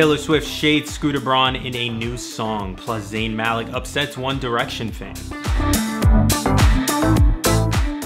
Taylor Swift shades Scooter Braun in a new song, plus Zayn Malik upsets One Direction fan.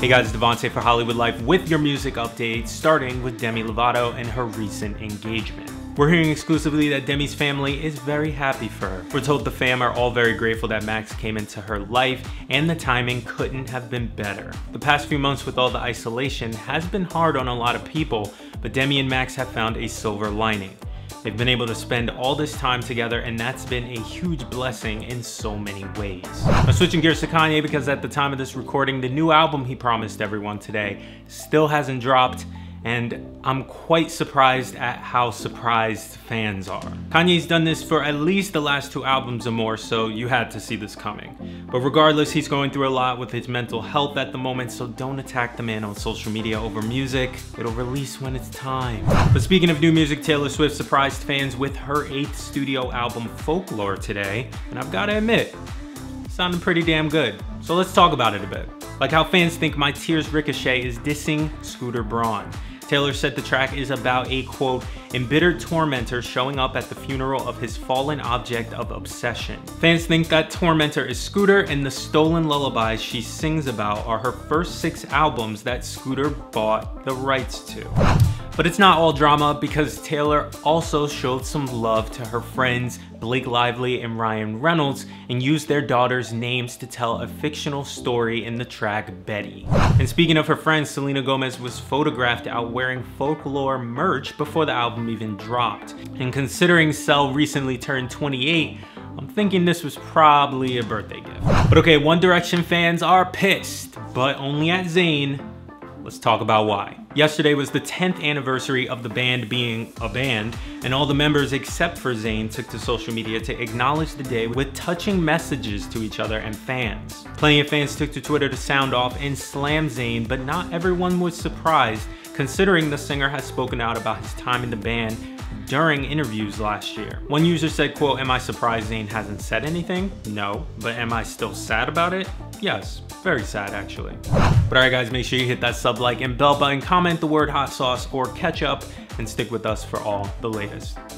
Hey guys, it's Devontae for Hollywood Life with your music update, starting with Demi Lovato and her recent engagement. We're hearing exclusively that Demi's family is very happy for her. We're told the fam are all very grateful that Max came into her life, and the timing couldn't have been better. The past few months with all the isolation has been hard on a lot of people, but Demi and Max have found a silver lining. They've been able to spend all this time together, and that's been a huge blessing in so many ways. Now switching gears to Kanye, because at the time of this recording, the new album he promised everyone today still hasn't dropped, and I'm quite surprised at how surprised fans are. Kanye's done this for at least the last two albums or more, so you had to see this coming. But regardless, he's going through a lot with his mental health at the moment, so don't attack the man on social media over music. It'll release when it's time. But speaking of new music, Taylor Swift surprised fans with her 8th studio album, Folklore, today, and I've gotta admit, it sounded pretty damn good. So let's talk about it a bit. Like how fans think My Tears Ricochet is dissing Scooter Braun. Taylor said the track is about a, quote, embittered tormentor showing up at the funeral of his fallen object of obsession. Fans think that tormentor is Scooter, and the stolen lullabies she sings about are her first 6 albums that Scooter bought the rights to. But it's not all drama, because Taylor also showed some love to her friends Blake Lively and Ryan Reynolds and used their daughters' names to tell a fictional story in the track Betty. And speaking of her friends, Selena Gomez was photographed out wearing Folklore merch before the album even dropped. And considering Sel recently turned 28, I'm thinking this was probably a birthday gift. But okay, One Direction fans are pissed, but only at Zayn. Let's talk about why. Yesterday was the 10th anniversary of the band being a band, and all the members except for Zayn took to social media to acknowledge the day with touching messages to each other and fans. Plenty of fans took to Twitter to sound off and slam Zayn, but not everyone was surprised, considering the singer has spoken out about his time in the band during interviews last year. One user said, quote, "Am I surprised Zayn hasn't said anything? No. But am I still sad about it? Yes. Very sad, actually." But alright guys, make sure you hit that sub, like, and bell button, comment the word hot sauce or ketchup, and stick with us for all the latest.